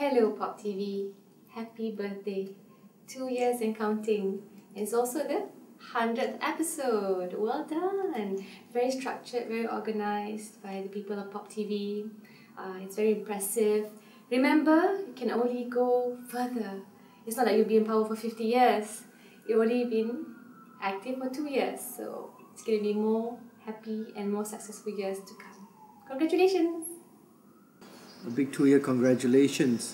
Hello Pop TV, happy birthday, 2 years and counting. It's also the 100th episode, well done. Very structured, very organised by the people of Pop TV. It's very impressive. Remember, you can only go further. It's not like you've been in power for 50 years. You've only been active for 2 years, so it's going to be more happy and more successful years to come. Congratulations! A big 2 year congratulations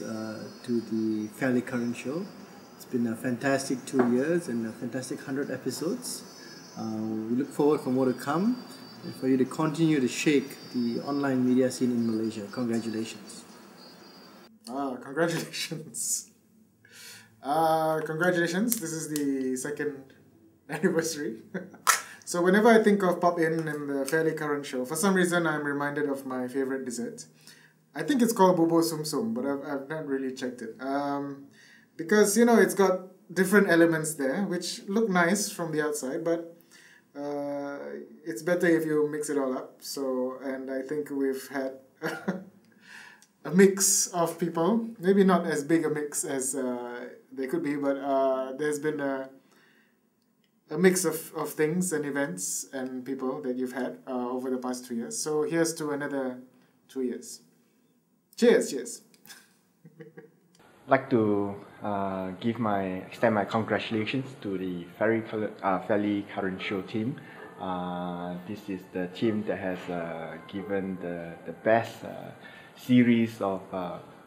to the Fairly Current Show. It's been a fantastic 2 years and a fantastic 100 episodes. We look forward for more to come and for you to continue to shake the online media scene in Malaysia. Congratulations. Congratulations. Congratulations. This is the second anniversary. So whenever I think of Pop In and the Fairly Current Show, for some reason I'm reminded of my favorite dessert. I think it's called Bobo Sum Sum, but I've not really checked it. Because, you know, it's got different elements there, which look nice from the outside, but it's better if you mix it all up. So, and I think we've had a mix of people. Maybe not as big a mix as they could be, but there's been a mix of things and events and people that you've had over the past 2 years. So here's to another 2 years. Cheers, cheers. I'd like to extend my congratulations to the Fairly Current Show team. This is the team that has given the best series of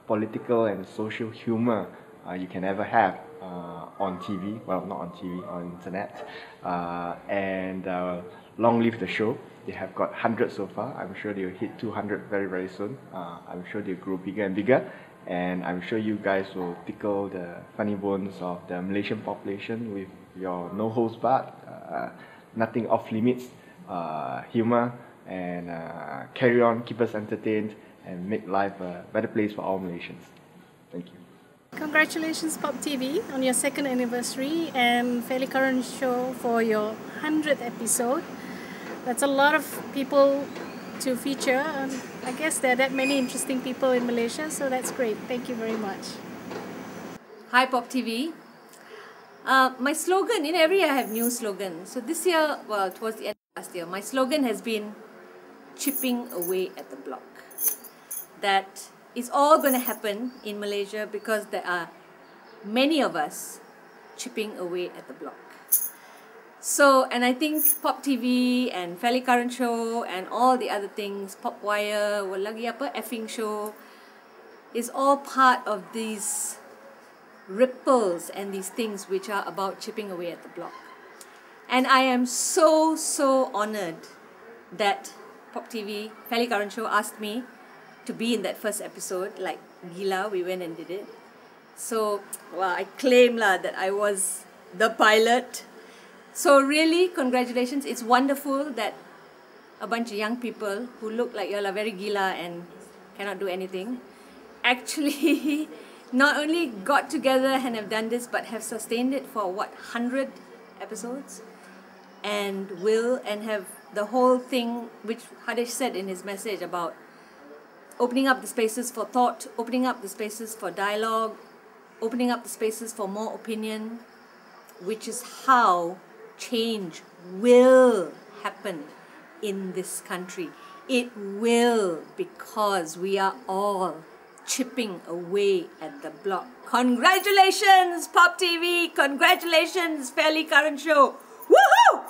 political and social humor you can ever have on TV. Well, not on TV, on internet. And long live the show. They have got 100 so far. I'm sure they'll hit 200 very, very soon. I'm sure they'll grow bigger and bigger. And I'm sure you guys will tickle the funny bones of the Malaysian population with your no holds barred, nothing off limits, humor, and carry on, keep us entertained, and make life a better place for all Malaysians. Thank you. Congratulations Pop TV on your second anniversary and Fairly Current Show for your 100th episode. That's a lot of people to feature. I guess there are that many interesting people in Malaysia, so that's great. Thank you very much. Hi Pop TV. My slogan, in every year I have new slogan. So this year, well, towards the end of last year, my slogan has been chipping away at the block. That is all going to happen in Malaysia because there are many of us chipping away at the block. So, and I think Pop TV and Fairly Current Show and all the other things, Pop Wire, Walaagi Apa Effing Show, is all part of these ripples and these things which are about chipping away at the block. And I am so, so honoured that Pop TV, Fairly Current Show asked me to be in that first episode. Like, gila, we went and did it. So, well, I claim lah that I was the pilot. So really, congratulations. It's wonderful that a bunch of young people who look like y'all are very gila and cannot do anything actually not only got together and have done this, but have sustained it for, what, 100 episodes? And have the whole thing, which Harish said in his message about opening up the spaces for thought, opening up the spaces for dialogue, opening up the spaces for more opinion, which is how change will happen in this country. It will, because we are all chipping away at the block. Congratulations Pop TV, congratulations Fairly Current Show. Woohoo!